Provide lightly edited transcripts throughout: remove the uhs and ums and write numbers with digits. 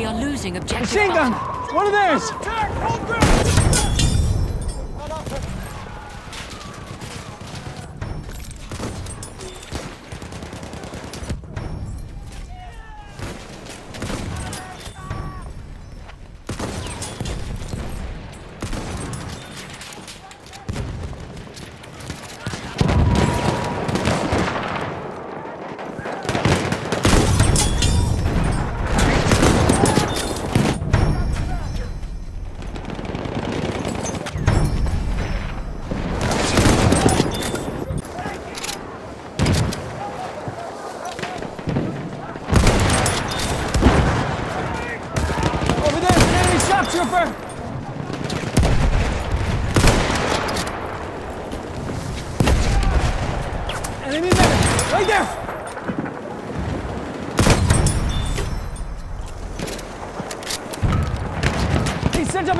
We are losing objective. Machine gun! One of theirs! Attack! Hold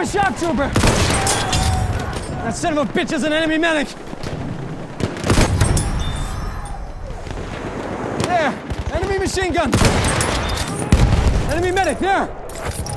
a shock trooper! That son of a bitch is an enemy medic! There! Enemy machine gun! Enemy medic, there!